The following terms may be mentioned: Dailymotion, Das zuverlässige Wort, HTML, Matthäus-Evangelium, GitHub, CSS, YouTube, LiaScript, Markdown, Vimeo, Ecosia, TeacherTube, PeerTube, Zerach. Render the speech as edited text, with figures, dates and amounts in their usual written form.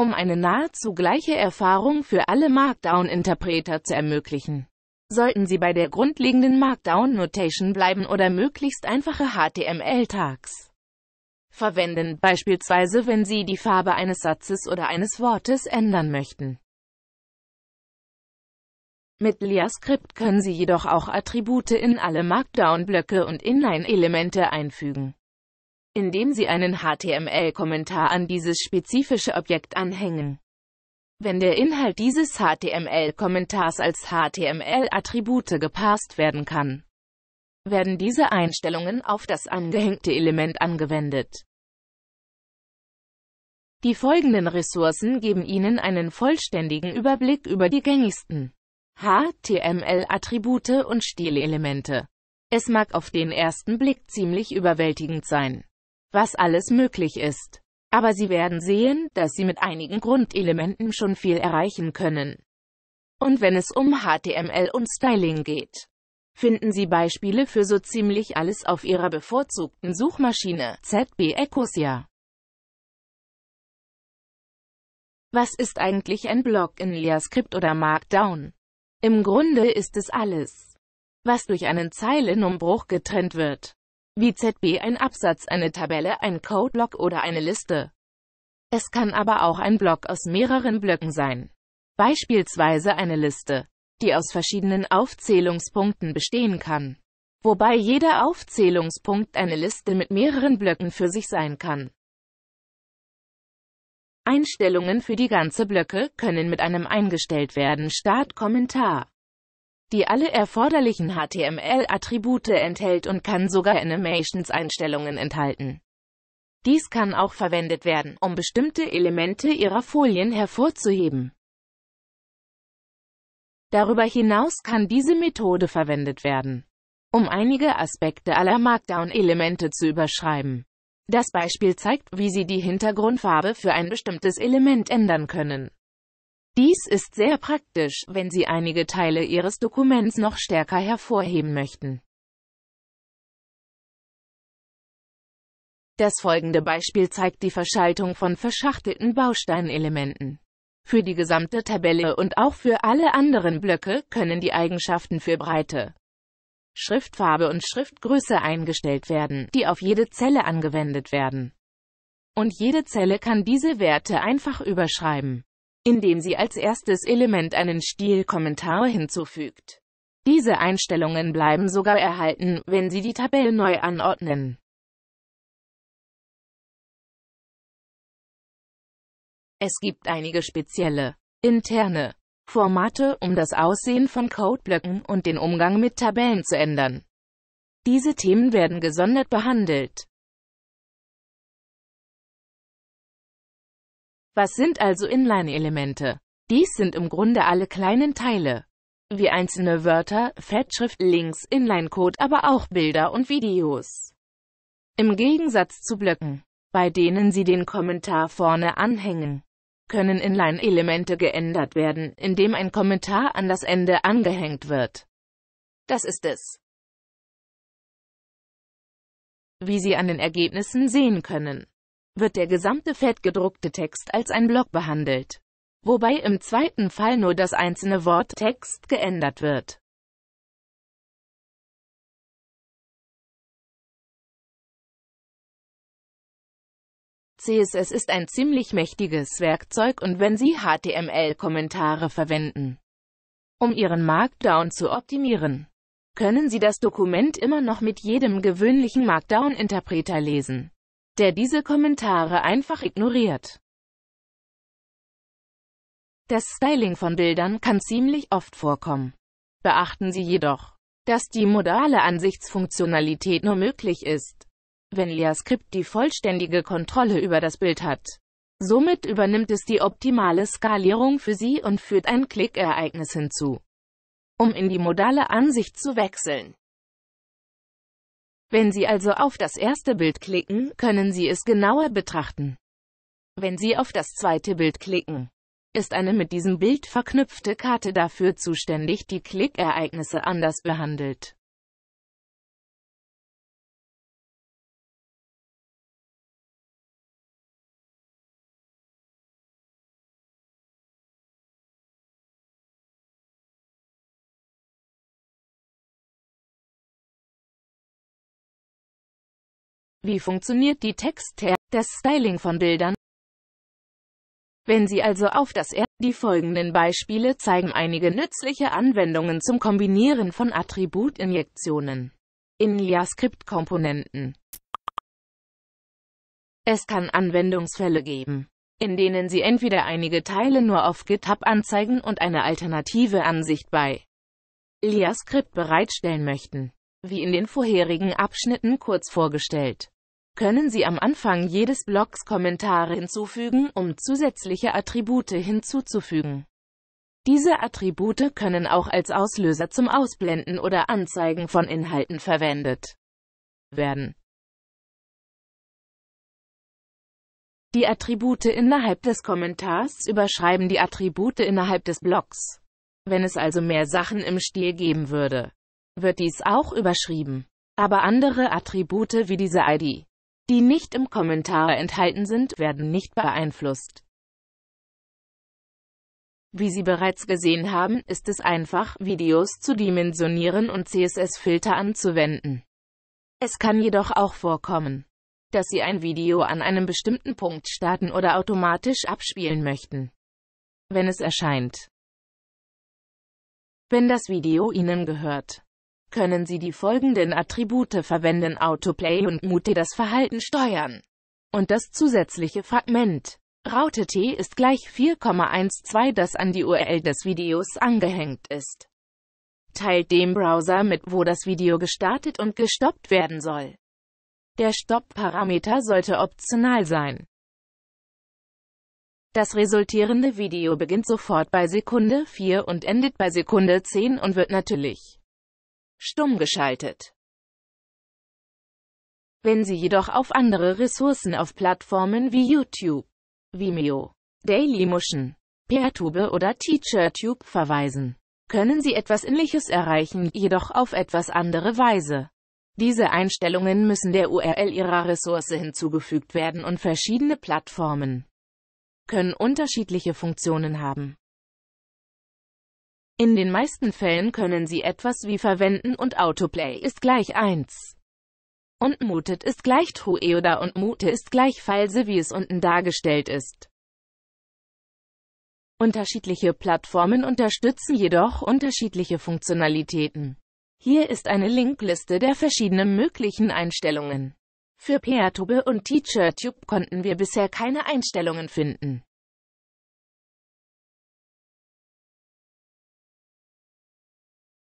um eine nahezu gleiche Erfahrung für alle Markdown-Interpreter zu ermöglichen. Sollten Sie bei der grundlegenden Markdown-Notation bleiben oder möglichst einfache HTML-Tags verwenden, beispielsweise wenn Sie die Farbe eines Satzes oder eines Wortes ändern möchten. Mit LiaScript können Sie jedoch auch Attribute in alle Markdown-Blöcke und Inline-Elemente einfügen, indem Sie einen HTML-Kommentar an dieses spezifische Objekt anhängen. Wenn der Inhalt dieses HTML-Kommentars als HTML-Attribute gepasst werden kann, werden diese Einstellungen auf das angehängte Element angewendet. Die folgenden Ressourcen geben Ihnen einen vollständigen Überblick über die gängigsten HTML-Attribute und Stilelemente. Es mag auf den ersten Blick ziemlich überwältigend sein, was alles möglich ist. Aber Sie werden sehen, dass Sie mit einigen Grundelementen schon viel erreichen können. Und wenn es um HTML und Styling geht, finden Sie Beispiele für so ziemlich alles auf Ihrer bevorzugten Suchmaschine, ZB Ecosia. Was ist eigentlich ein Blog in LiaScript oder Markdown? Im Grunde ist es alles, was durch einen Zeilenumbruch getrennt wird, wie ZB ein Absatz, eine Tabelle, ein Codeblock oder eine Liste. Es kann aber auch ein Block aus mehreren Blöcken sein, beispielsweise eine Liste, die aus verschiedenen Aufzählungspunkten bestehen kann, wobei jeder Aufzählungspunkt eine Liste mit mehreren Blöcken für sich sein kann. Einstellungen für die ganze Blöcke können mit einem eingestellt werden Startkommentar, die alle erforderlichen HTML-Attribute enthält und kann sogar Animations-Einstellungen enthalten. Dies kann auch verwendet werden, um bestimmte Elemente Ihrer Folien hervorzuheben. Darüber hinaus kann diese Methode verwendet werden, um einige Aspekte aller Markdown-Elemente zu überschreiben. Das Beispiel zeigt, wie Sie die Hintergrundfarbe für ein bestimmtes Element ändern können. Dies ist sehr praktisch, wenn Sie einige Teile Ihres Dokuments noch stärker hervorheben möchten. Das folgende Beispiel zeigt die Verschaltung von verschachtelten Bausteinelementen. Für die gesamte Tabelle und auch für alle anderen Blöcke können die Eigenschaften für Breite, Schriftfarbe und Schriftgröße eingestellt werden, die auf jede Zelle angewendet werden. Und jede Zelle kann diese Werte einfach überschreiben, indem sie als erstes Element einen Stilkommentar hinzufügt. Diese Einstellungen bleiben sogar erhalten, wenn Sie die Tabelle neu anordnen. Es gibt einige spezielle, interne Formate, um das Aussehen von Codeblöcken und den Umgang mit Tabellen zu ändern. Diese Themen werden gesondert behandelt. Was sind also Inline-Elemente? Dies sind im Grunde alle kleinen Teile, wie einzelne Wörter, Fettschrift, Links, Inline-Code, aber auch Bilder und Videos. Im Gegensatz zu Blöcken, bei denen Sie den Kommentar vorne anhängen, können Inline-Elemente geändert werden, indem ein Kommentar an das Ende angehängt wird. Das ist es. Wie Sie an den Ergebnissen sehen können, wird der gesamte fettgedruckte Text als ein Block behandelt, wobei im zweiten Fall nur das einzelne Wort Text geändert wird. CSS ist ein ziemlich mächtiges Werkzeug und wenn Sie HTML-Kommentare verwenden, um Ihren Markdown zu optimieren, können Sie das Dokument immer noch mit jedem gewöhnlichen Markdown-Interpreter lesen, der diese Kommentare einfach ignoriert. Das Styling von Bildern kann ziemlich oft vorkommen. Beachten Sie jedoch, dass die modale Ansichtsfunktionalität nur möglich ist, wenn LiaScript die vollständige Kontrolle über das Bild hat. Somit übernimmt es die optimale Skalierung für Sie und führt ein Klickereignis hinzu, um in die modale Ansicht zu wechseln. Wenn Sie also auf das erste Bild klicken, können Sie es genauer betrachten. Wenn Sie auf das zweite Bild klicken, ist eine mit diesem Bild verknüpfte Karte dafür zuständig, die Klickereignisse anders behandelt. Wie funktioniert die Text-Tag, das Styling von Bildern? Wenn Sie also auf das die folgenden Beispiele zeigen einige nützliche Anwendungen zum Kombinieren von Attributinjektionen in LiaScript-Komponenten. Es kann Anwendungsfälle geben, in denen Sie entweder einige Teile nur auf GitHub anzeigen und eine alternative Ansicht bei LiaScript bereitstellen möchten. Wie in den vorherigen Abschnitten kurz vorgestellt, können Sie am Anfang jedes Blogs Kommentare hinzufügen, um zusätzliche Attribute hinzuzufügen. Diese Attribute können auch als Auslöser zum Ausblenden oder Anzeigen von Inhalten verwendet werden. Die Attribute innerhalb des Kommentars überschreiben die Attribute innerhalb des Blogs. Wenn es also mehr Sachen im Stil geben würde, wird dies auch überschrieben. Aber andere Attribute wie diese ID, die nicht im Kommentar enthalten sind, werden nicht beeinflusst. Wie Sie bereits gesehen haben, ist es einfach, Videos zu dimensionieren und CSS-Filter anzuwenden. Es kann jedoch auch vorkommen, dass Sie ein Video an einem bestimmten Punkt starten oder automatisch abspielen möchten, wenn es erscheint. Wenn das Video Ihnen gehört, können Sie die folgenden Attribute verwenden: Autoplay und Mute, das Verhalten steuern. Und das zusätzliche Fragment Raute T ist gleich 4,12, das an die URL des Videos angehängt ist, teilt dem Browser mit, wo das Video gestartet und gestoppt werden soll. Der Stopp-Parameter sollte optional sein. Das resultierende Video beginnt sofort bei Sekunde 4 und endet bei Sekunde 10 und wird natürlich stumm geschaltet. Wenn Sie jedoch auf andere Ressourcen auf Plattformen wie YouTube, Vimeo, Dailymotion, PeerTube oder TeacherTube verweisen, können Sie etwas Ähnliches erreichen, jedoch auf etwas andere Weise. Diese Einstellungen müssen der URL Ihrer Ressource hinzugefügt werden und verschiedene Plattformen können unterschiedliche Funktionen haben. In den meisten Fällen können Sie etwas wie verwenden und Autoplay ist gleich 1 und Muted ist gleich True oder und Mute ist gleich False, wie es unten dargestellt ist. Unterschiedliche Plattformen unterstützen jedoch unterschiedliche Funktionalitäten. Hier ist eine Linkliste der verschiedenen möglichen Einstellungen. Für PeerTube und TeacherTube konnten wir bisher keine Einstellungen finden.